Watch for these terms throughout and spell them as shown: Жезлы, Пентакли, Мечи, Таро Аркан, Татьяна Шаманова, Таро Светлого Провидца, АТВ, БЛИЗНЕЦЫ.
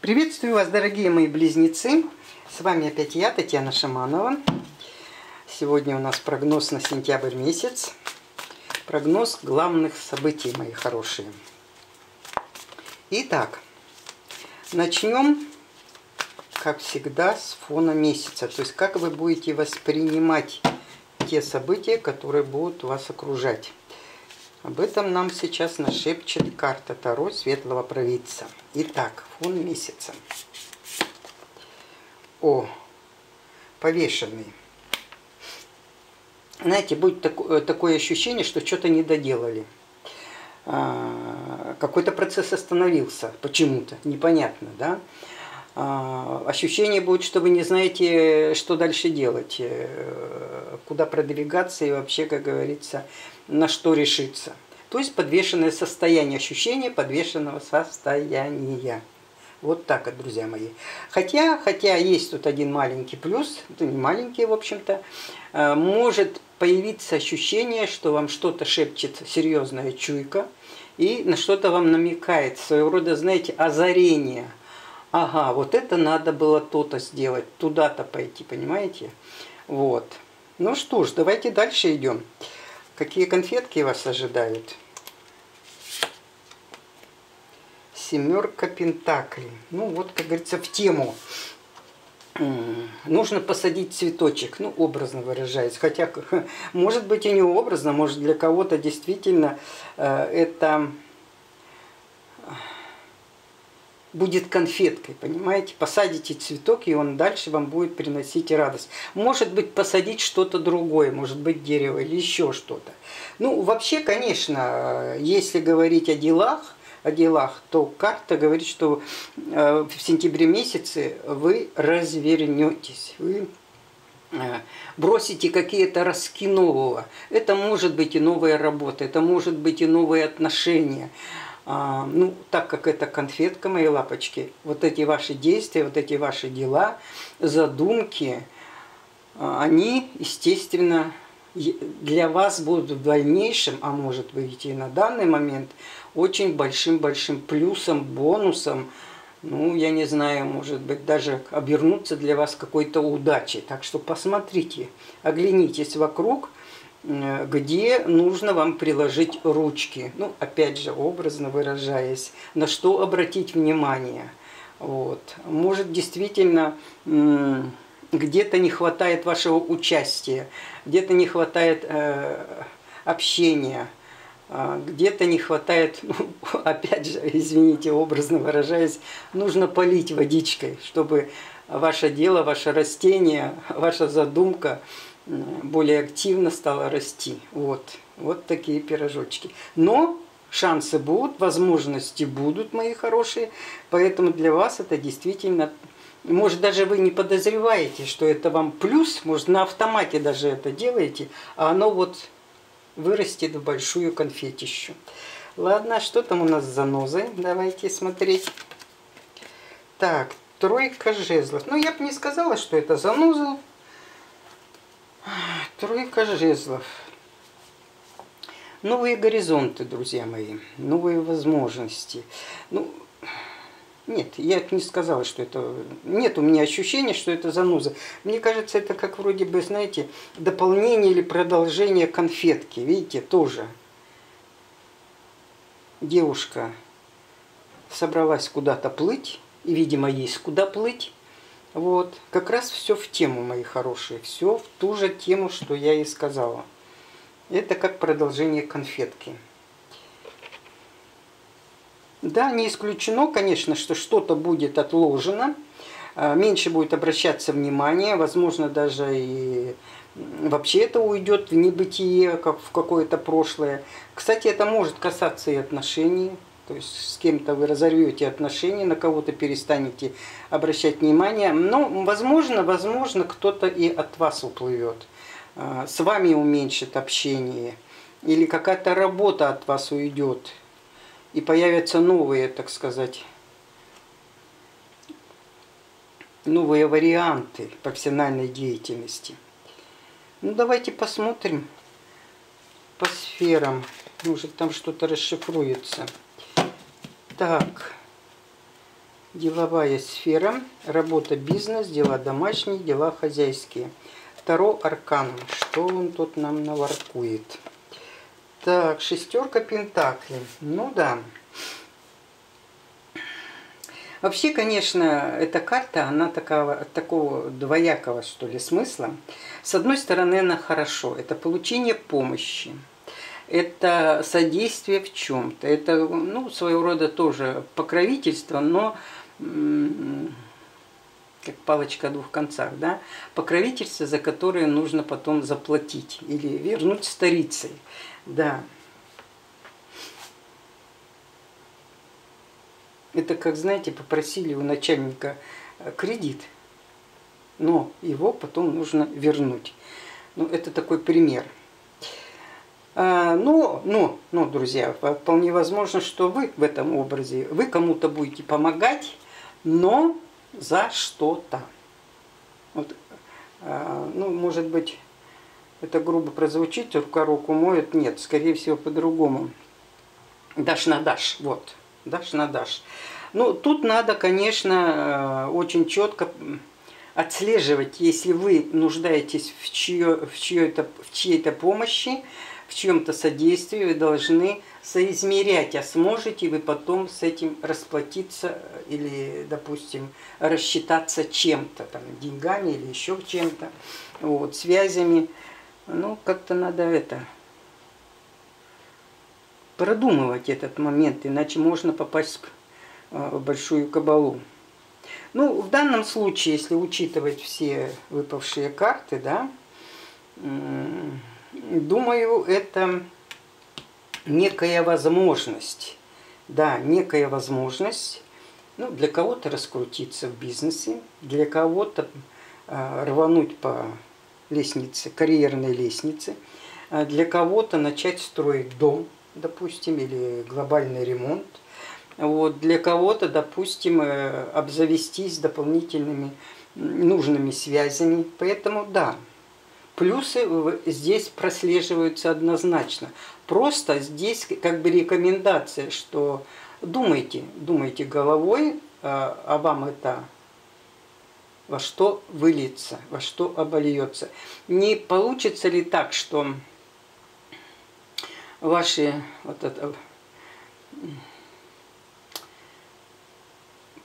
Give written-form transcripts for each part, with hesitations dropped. Приветствую вас, дорогие мои близнецы! С вами опять я, Татьяна Шаманова. Сегодня у нас прогноз на сентябрь месяц. Прогноз главных событий, мои хорошие. Итак, начнем, как всегда, с фона месяца. То есть, как вы будете воспринимать те события, которые будут вас окружать. Об этом нам сейчас нашепчет карта Таро Светлого Провидца. Итак, фон месяца. О, повешенный. Знаете, будет такое ощущение, что что-то не доделали. Какой-то процесс остановился почему-то, непонятно, да? Ощущение будет, что вы не знаете, что дальше делать, куда продвигаться и вообще, как говорится, на что решиться. То есть подвешенное состояние, ощущение подвешенного состояния. Вот так вот, друзья мои. Хотя есть тут один маленький плюс, это не маленький, в общем-то, может появиться ощущение, что вам что-то шепчет серьезная чуйка и на что-то вам намекает, своего рода, знаете, озарение. Ага, вот это надо было то-то сделать, туда-то пойти, понимаете? Вот. Ну что ж, давайте дальше идем. Какие конфетки вас ожидают? Семерка Пентакли. Ну вот, как говорится, в тему. Нужно посадить цветочек, ну, образно выражаясь. Хотя, может быть, и не образно, может, для кого-то действительно это... будет конфеткой, понимаете? Посадите цветок, и он дальше вам будет приносить радость. Может быть, посадить что-то другое, может быть, дерево или еще что-то. Ну, вообще, конечно, если говорить о делах, то карта говорит, что в сентябре месяце вы развернетесь, вы бросите какие-то ростки нового. Это может быть и новая работа, это может быть и новые отношения. Ну, так как это конфетка, мои лапочки, вот эти ваши действия, вот эти ваши дела, задумки, они, естественно, для вас будут в дальнейшем, а может быть и на данный момент, очень большим-большим плюсом, бонусом, ну, я не знаю, может быть, даже обернуться для вас какой-то удачей. Так что посмотрите, оглянитесь вокруг, где нужно вам приложить ручки. Ну, опять же, образно выражаясь, на что обратить внимание. Вот. Может, действительно, где-то не хватает вашего участия, где-то не хватает общения, где-то не хватает, ну, опять же, извините, образно выражаясь, нужно полить водичкой, чтобы ваше дело, ваше растение, ваша задумка более активно стала расти. Вот такие пирожочки. Но шансы будут, возможности будут, мои хорошие. Поэтому для вас это действительно... Может, даже вы не подозреваете, что это вам плюс. Может, на автомате даже это делаете. А оно вот вырастет в большую конфетищу. Ладно, что там у нас за нозы? Давайте смотреть. Так, тройка жезлов. Ну, я бы не сказала, что это заноза. Тройка жезлов. Новые горизонты, друзья мои. Новые возможности. Ну, нет, я не сказала, что это... Нет у меня ощущения, что это заноза. Мне кажется, это как вроде бы, знаете, дополнение или продолжение конфетки. Видите, тоже. Девушка собралась куда-то плыть. И, видимо, есть куда плыть. Вот, как раз все в тему, мои хорошие, все в ту же тему, что я и сказала. Это как продолжение конфетки. Да, не исключено, конечно, что что-то будет отложено, меньше будет обращаться внимание, возможно, даже и вообще это уйдет в небытие, как в какое-то прошлое. Кстати, это может касаться и отношений. То есть с кем-то вы разорвете отношения, на кого-то перестанете обращать внимание. Но, возможно, кто-то и от вас уплывет. С вами уменьшит общение. Или какая-то работа от вас уйдет. И появятся новые, так сказать, новые варианты профессиональной деятельности. Ну, давайте посмотрим по сферам. Может, там что-то расшифруется. Так, Деловая сфера, работа, бизнес, дела домашние, дела хозяйские. Таро Аркан. Что он тут нам наворкует? Так, шестерка Пентакли. Ну да. Вообще, конечно, эта карта, она такого двоякого, что ли, смысла. С одной стороны, она хорошо. Это получение помощи. Это содействие в чем-то. Это, ну, своего рода тоже покровительство, но как палочка о двух концах, да? Покровительство, за которое нужно потом заплатить или вернуть старицей, да. Это как, знаете, попросили у начальника кредит, но его потом нужно вернуть. Ну, это такой пример. Но, друзья, вполне возможно, что вы в этом образе, вы кому-то будете помогать, но за что-то. Вот, ну, может быть, это грубо прозвучит, рука руку моет. Нет, скорее всего, по-другому. Дашь на дашь, вот. Дашь на дашь. Ну, тут надо, конечно, очень четко отслеживать, если вы нуждаетесь в чьей-то помощи, в чьем-то содействии, вы должны соизмерять, а сможете вы потом с этим расплатиться или, допустим, рассчитаться чем-то, там, деньгами или еще чем-то, вот, связями. Ну, как-то надо это продумывать, этот момент, иначе можно попасть в большую кабалу. Ну, в данном случае, если учитывать все выпавшие карты, да, думаю, это некая возможность, да, некая возможность, ну, для кого-то раскрутиться в бизнесе, для кого-то рвануть по лестнице, карьерной лестнице, для кого-то начать строить дом, допустим, или глобальный ремонт, вот, для кого-то, допустим, обзавестись дополнительными нужными связями, поэтому да. Плюсы здесь прослеживаются однозначно. Просто здесь как бы рекомендация, что думайте головой, а вам это во что выльется, во что обольется. Не получится ли так, что ваши вот это,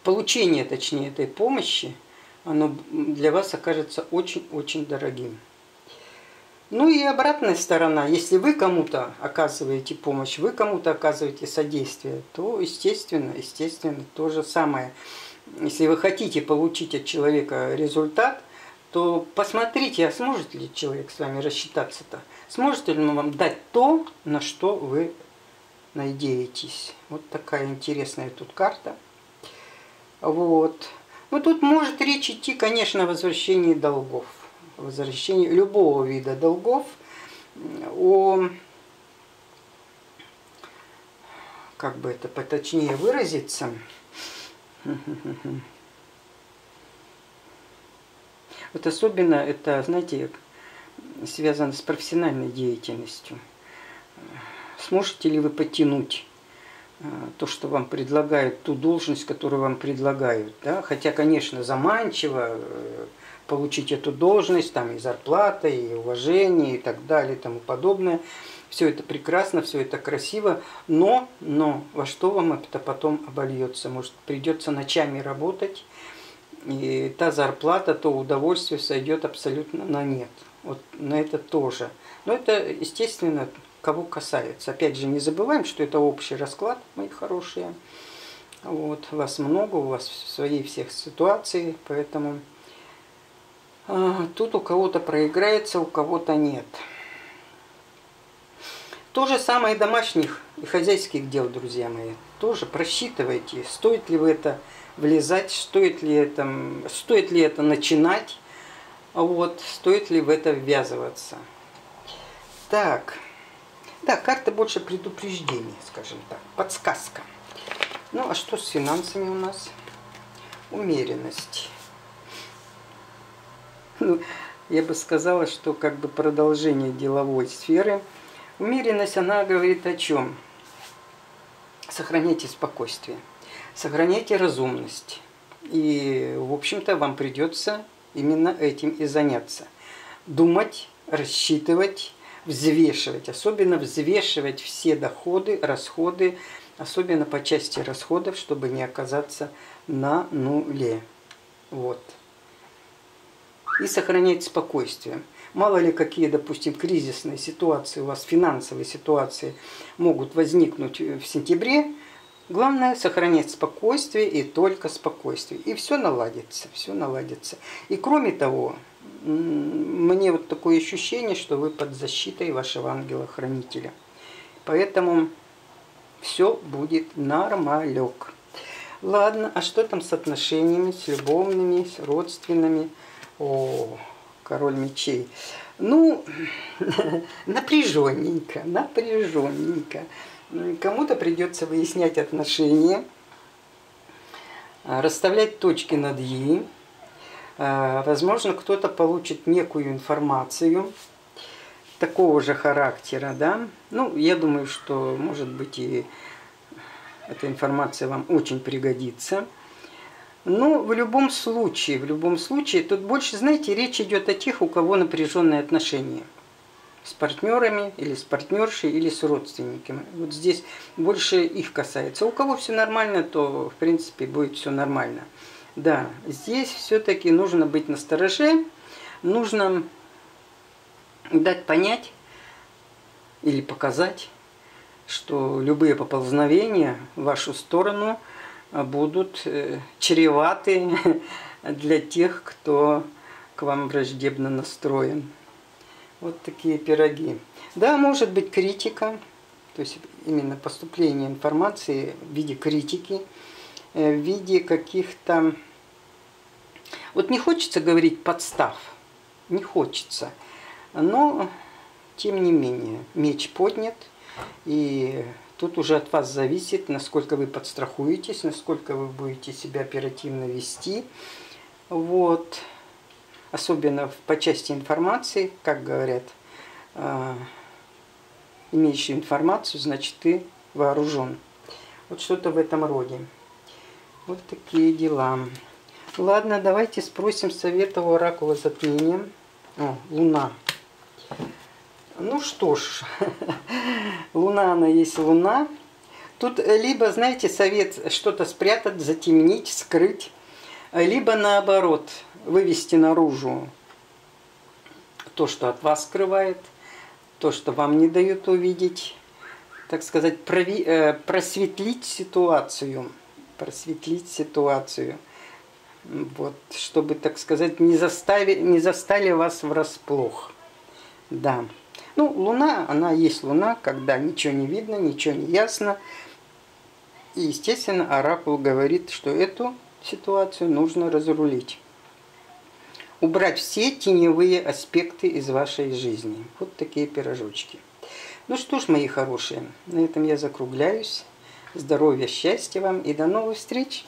получение, точнее, этой помощи, оно для вас окажется очень-очень дорогим. Ну и обратная сторона, если вы кому-то оказываете помощь, вы кому-то оказываете содействие, то, естественно, то же самое. Если вы хотите получить от человека результат, то посмотрите, а сможет ли человек с вами рассчитаться-то? Сможет ли он вам дать то, на что вы надеетесь? Вот такая интересная тут карта. Вот. Ну тут может речь идти, конечно, о возвращении долгов. Возвращение любого вида долгов, о, как бы это поточнее выразиться, вот особенно это, знаете, связано с профессиональной деятельностью. Сможете ли вы потянуть то, что вам предлагают, ту должность, которую вам предлагают, да? Хотя, конечно, заманчиво получить эту должность, там и зарплата, и уважение, и так далее, и тому подобное. Все это прекрасно, все это красиво, но во что вам это потом обольется? Может, придется ночами работать, и та зарплата, то удовольствие сойдет абсолютно на нет. Вот на это тоже. Но это, естественно, кого касается. Опять же, не забываем, что это общий расклад, мои хорошие. Вот, вас много, у вас в своей всех ситуации, поэтому... Тут у кого-то проиграется, у кого-то нет. То же самое и домашних, и хозяйских дел, друзья мои. Тоже просчитывайте, стоит ли в это влезать, стоит ли это начинать, вот, стоит ли в это ввязываться. Так, да, карта больше предупреждений, скажем так, подсказка. Ну, а что с финансами у нас? Умеренность. Ну, я бы сказала, что как бы продолжение деловой сферы. Умеренность, она говорит о чем? Сохраняйте спокойствие. Сохраняйте разумность. И, в общем-то, вам придется именно этим и заняться. Думать, рассчитывать, взвешивать. Особенно взвешивать все доходы, расходы, особенно по части расходов, чтобы не оказаться на нуле. Вот. И сохранять спокойствие. Мало ли какие, допустим, кризисные ситуации у вас, финансовые ситуации могут возникнуть в сентябре. Главное, сохранять спокойствие и только спокойствие. И все наладится, все наладится. И кроме того, мне вот такое ощущение, что вы под защитой вашего ангела-хранителя. Поэтому все будет нормалек. Ладно, а что там с отношениями, с любовными, с родственными? О, король мечей. Ну, напряженненько, напряженненько. Кому-то придется выяснять отношения, расставлять точки над «и». Возможно, кто-то получит некую информацию такого же характера, да. Ну, я думаю, что, может быть, и эта информация вам очень пригодится. Но в любом случае, тут больше, знаете, речь идет о тех, у кого напряженные отношения. С партнерами, или с партнершей, или с родственниками. Вот здесь больше их касается. У кого все нормально, то, в принципе, будет все нормально. Да, здесь все-таки нужно быть настороже, нужно дать понять или показать, что любые поползновения в вашу сторону будут чреваты для тех, кто к вам враждебно настроен. Вот такие пироги. Да, может быть критика, то есть именно поступление информации в виде критики, в виде каких-то... Вот не хочется говорить подстав, не хочется, но тем не менее меч поднят, и тут уже от вас зависит, насколько вы подстрахуетесь, насколько вы будете себя оперативно вести. Вот. Особенно по части информации, как говорят, имеешь информацию, значит, ты вооружен. Вот что-то в этом роде. Вот такие дела. Ладно, давайте спросим совета у оракула затмения. О, Луна. Ну что ж, Луна, она есть Луна. Тут либо, знаете, совет что-то спрятать, затемнить, скрыть, либо наоборот, вывести наружу то, что от вас скрывает, то, что вам не дают увидеть, так сказать, просветлить ситуацию. Просветлить ситуацию. Вот, чтобы, так сказать, не застали вас врасплох. Да. Ну, Луна, она есть Луна, когда ничего не видно, ничего не ясно. И, естественно, оракул говорит, что эту ситуацию нужно разрулить. Убрать все теневые аспекты из вашей жизни. Вот такие пирожочки. Ну что ж, мои хорошие, на этом я закругляюсь. Здоровья, счастья вам и до новых встреч!